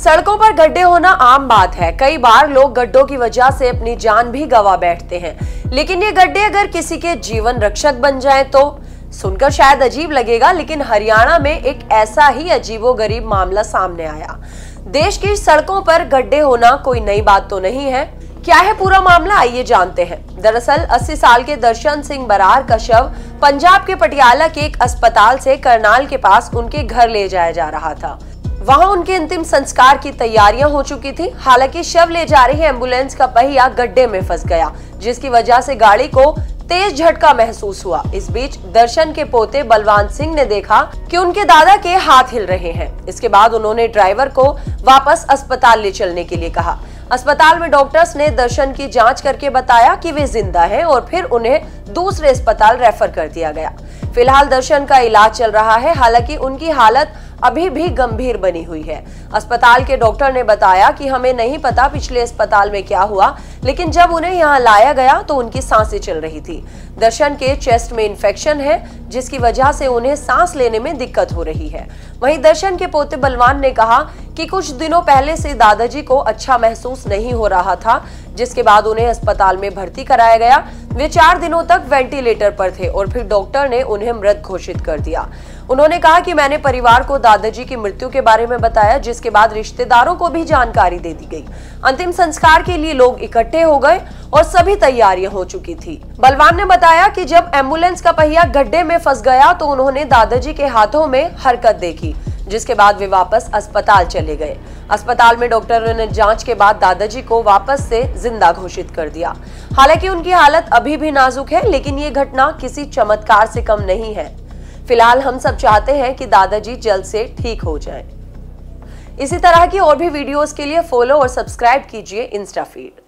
सड़कों पर गड्ढे होना आम बात है। कई बार लोग गड्ढों की वजह से अपनी जान भी गंवा बैठते हैं, लेकिन ये गड्ढे अगर किसी के जीवन रक्षक बन जाएं तो सुनकर शायद अजीब लगेगा, लेकिन हरियाणा में एक ऐसा ही अजीबोगरीब मामला सामने आया। देश की सड़कों पर गड्ढे होना कोई नई बात तो नहीं है। क्या है पूरा मामला, आइए जानते हैं। दरअसल 80 साल के दर्शन सिंह बरार का शव पंजाब के पटियाला के एक अस्पताल से करनाल के पास उनके घर ले जाया जा रहा था। वहां उनके अंतिम संस्कार की तैयारियां हो चुकी थी। हालांकि शव ले जा रही एम्बुलेंस का पहिया गड्ढे में फंस गया, जिसकी वजह से गाड़ी को तेज झटका महसूस हुआ। इस बीच दर्शन के पोते बलवान सिंह ने देखा कि उनके दादा के हाथ हिल रहे हैं। इसके बाद उन्होंने ड्राइवर को वापस अस्पताल ले चलने के लिए कहा। अस्पताल में डॉक्टर्स ने दर्शन की जांच करके बताया कि वे जिंदा हैं और फिर उन्हें दूसरे अस्पताल रेफर कर दिया गया। फिलहाल दर्शन का इलाज चल रहा है, हालांकि उनकी हालत अभी भी गंभीर बनी हुई है। अस्पताल के डॉक्टर ने बताया कि हमें नहीं पता पिछले अस्पताल में क्या हुआ, लेकिन जब उन्हें यहाँ लाया गया तो उनकी सांसें चल रही थी। दर्शन के चेस्ट में इन्फेक्शन है, जिसकी वजह से उन्हें सांस लेने में दिक्कत हो रही है। वहीं दर्शन के पोते बलवान ने कहा कि कुछ दिनों पहले से दादाजी को अच्छा महसूस नहीं हो रहा था, जिसके बाद उन्हें अस्पताल में भर्ती कराया गया। वे 4 दिनों तक वेंटिलेटर पर थे और फिर डॉक्टर ने उन्हें मृत घोषित कर दिया। उन्होंने कहा कि मैंने परिवार को दादाजी की मृत्यु के बारे में बताया, जिसके बाद रिश्तेदारों को भी जानकारी दे दी गई। अंतिम संस्कार के लिए लोग इकट्ठे हो गए और सभी तैयारियां हो चुकी थी। बलवान ने बताया कि जब एम्बुलेंस का पहिया गड्ढे में फंस गया तो उन्होंने दादाजी के हाथों में हरकत देखी, जिसके बाद वे वापस अस्पताल चले गए। अस्पताल में डॉक्टरों ने जांच के बाद दादाजी को वापस से जिंदा घोषित कर दिया। हालांकि उनकी हालत अभी भी नाजुक है, लेकिन ये घटना किसी चमत्कार से कम नहीं है। फिलहाल हम सब चाहते हैं कि दादाजी जल्द से ठीक हो जाएं। इसी तरह की और भी वीडियोस के लिए फॉलो और सब्सक्राइब कीजिए इंस्टाफीड।